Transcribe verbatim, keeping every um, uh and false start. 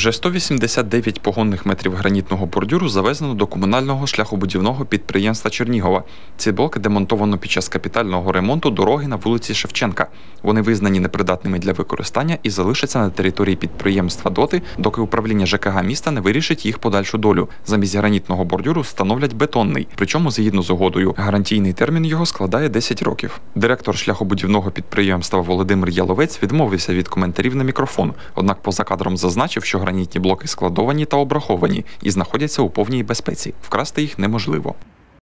Вже сто вісімдесят дев'ять погонних метрів гранітного бордюру завезено до комунального шляхобудівного підприємства Чернігова. Ці блоки демонтовано під час капітального ремонту дороги на вулиці Шевченка. Вони визнані непридатними для використання і залишаться на території підприємства доти, доки управління ЖКГ міста не вирішить їх подальшу долю. Замість гранітного бордюру встановлять бетонний, причому згідно з угодою. Гарантійний термін його складає десять років. Директор шляхобудівного підприємства Володимир Яловець відмовився від коментарів на мікрофон, однак поза кадром зазначив, що гранітні блоки складовані та обраховані і знаходяться у повній безпеці. Вкрасти їх неможливо.